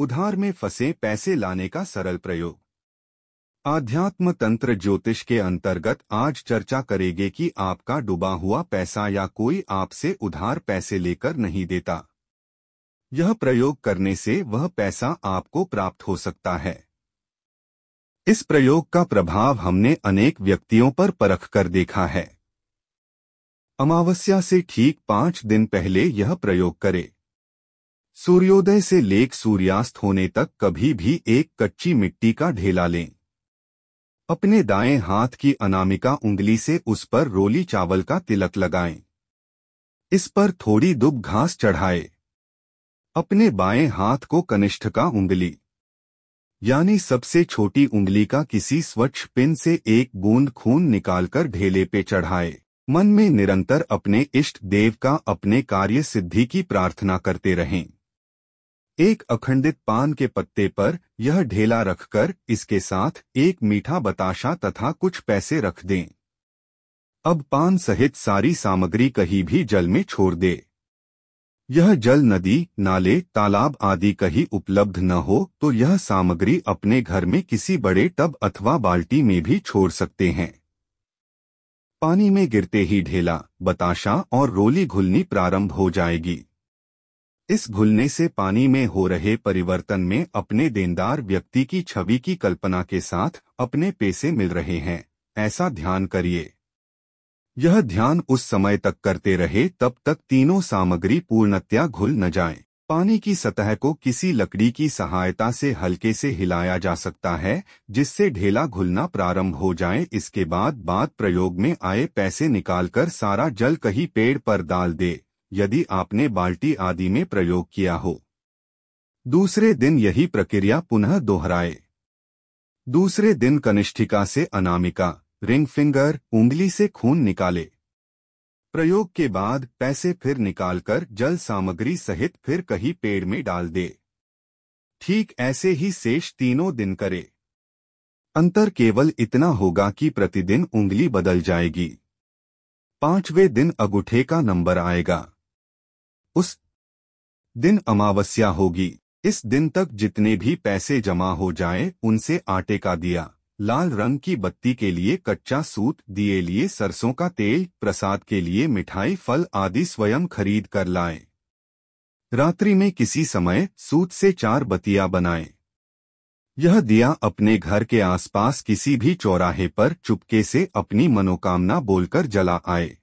उधार में फंसे पैसे लाने का सरल प्रयोग। आध्यात्म तंत्र ज्योतिष के अंतर्गत आज चर्चा करेंगे कि आपका डूबा हुआ पैसा या कोई आपसे उधार पैसे लेकर नहीं देता, यह प्रयोग करने से वह पैसा आपको प्राप्त हो सकता है। इस प्रयोग का प्रभाव हमने अनेक व्यक्तियों पर परख कर देखा है। अमावस्या से ठीक 5 दिन पहले यह प्रयोग करें। सूर्योदय से लेकर सूर्यास्त होने तक कभी भी एक कच्ची मिट्टी का ढेला लें। अपने दाएं हाथ की अनामिका उंगली से उस पर रोली चावल का तिलक लगाएं। इस पर थोड़ी दुब घास चढ़ाएं। अपने बाएं हाथ को कनिष्ठ का उंगली यानी सबसे छोटी उंगली का किसी स्वच्छ पिन से एक बूंद खून निकालकर ढेले पे चढ़ाएं। मन में निरंतर अपने इष्ट देव का अपने कार्य सिद्धि की प्रार्थना करते रहें। एक अखंडित पान के पत्ते पर यह ढेला रखकर इसके साथ एक मीठा बताशा तथा कुछ पैसे रख दें। अब पान सहित सारी सामग्री कहीं भी जल में छोड़ दें। यह जल नदी, नाले, तालाब आदि कहीं उपलब्ध न हो तो यह सामग्री अपने घर में किसी बड़े टब अथवा बाल्टी में भी छोड़ सकते हैं। पानी में गिरते ही ढेला, बताशा और रोली घुलनी प्रारंभ हो जाएगी। इस घुलने से पानी में हो रहे परिवर्तन में अपने देनदार व्यक्ति की छवि की कल्पना के साथ अपने पैसे मिल रहे हैं, ऐसा ध्यान करिए। यह ध्यान उस समय तक करते रहे तब तक तीनों सामग्री पूर्णतया घुल न जाए। पानी की सतह को किसी लकड़ी की सहायता से हल्के से हिलाया जा सकता है जिससे ढेला घुलना प्रारंभ हो जाए। इसके बाद प्रयोग में आए पैसे निकालकर सारा जल कहीं पेड़ पर डाल दे, यदि आपने बाल्टी आदि में प्रयोग किया हो। दूसरे दिन यही प्रक्रिया पुनः दोहराए। दूसरे दिन कनिष्ठिका से अनामिका, रिंग फिंगर, उंगली से खून निकाले। प्रयोग के बाद पैसे फिर निकालकर जल सामग्री सहित फिर कहीं पेड़ में डाल दे। ठीक ऐसे ही शेष तीनों दिन करे। अंतर केवल इतना होगा कि प्रतिदिन उंगली बदल जाएगी। 5वें दिन अंगूठे का नंबर आएगा। उस दिन अमावस्या होगी। इस दिन तक जितने भी पैसे जमा हो जाए उनसे आटे का दिया, लाल रंग की बत्ती के लिए कच्चा सूत, दिए लिए सरसों का तेल, प्रसाद के लिए मिठाई, फल आदि स्वयं खरीद कर लाएं। रात्रि में किसी समय सूत से 4 बत्तियां बनाएं। यह दिया अपने घर के आसपास किसी भी चौराहे पर चुपके से अपनी मनोकामना बोलकर जला आए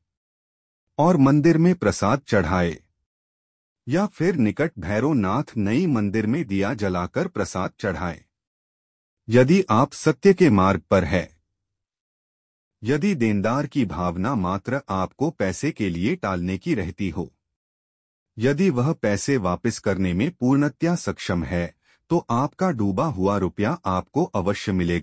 और मंदिर में प्रसाद चढ़ाए, या फिर निकट भैरवनाथ नई मंदिर में दिया जलाकर प्रसाद चढ़ाए। यदि आप सत्य के मार्ग पर है, यदि देनदार की भावना मात्र आपको पैसे के लिए टालने की रहती हो, यदि वह पैसे वापस करने में पूर्णतया सक्षम है तो आपका डूबा हुआ रुपया आपको अवश्य मिलेगा।